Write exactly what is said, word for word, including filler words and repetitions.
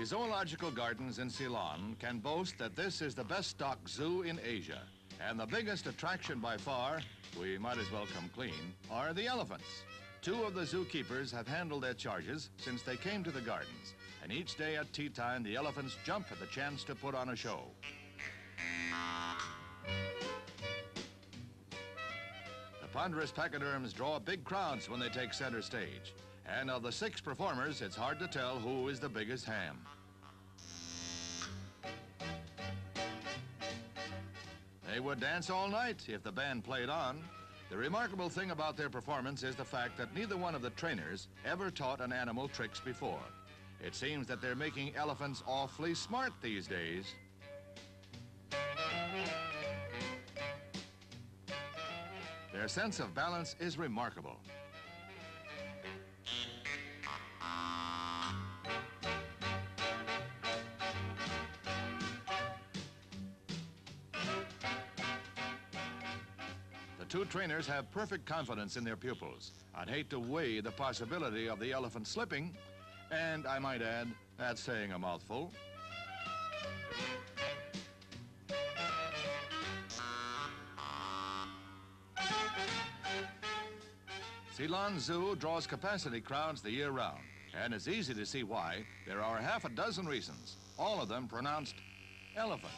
The Zoological Gardens in Ceylon can boast that this is the best stocked zoo in Asia. And the biggest attraction by far, we might as well come clean, are the elephants. Two of the zookeepers have handled their charges since they came to the gardens. And each day at tea time, the elephants jump at the chance to put on a show. The ponderous pachyderms draw big crowds when they take center stage. And of the six performers, it's hard to tell who is the biggest ham. They would dance all night if the band played on. The remarkable thing about their performance is the fact that neither one of the trainers ever taught an animal tricks before. It seems that they're making elephants awfully smart these days. Their sense of balance is remarkable. Two trainers have perfect confidence in their pupils. I'd hate to weigh the possibility of the elephant slipping, and I might add, that's saying a mouthful. Ceylon Zoo draws capacity crowds the year round, and it's easy to see why. There are half a dozen reasons, all of them pronounced elephant.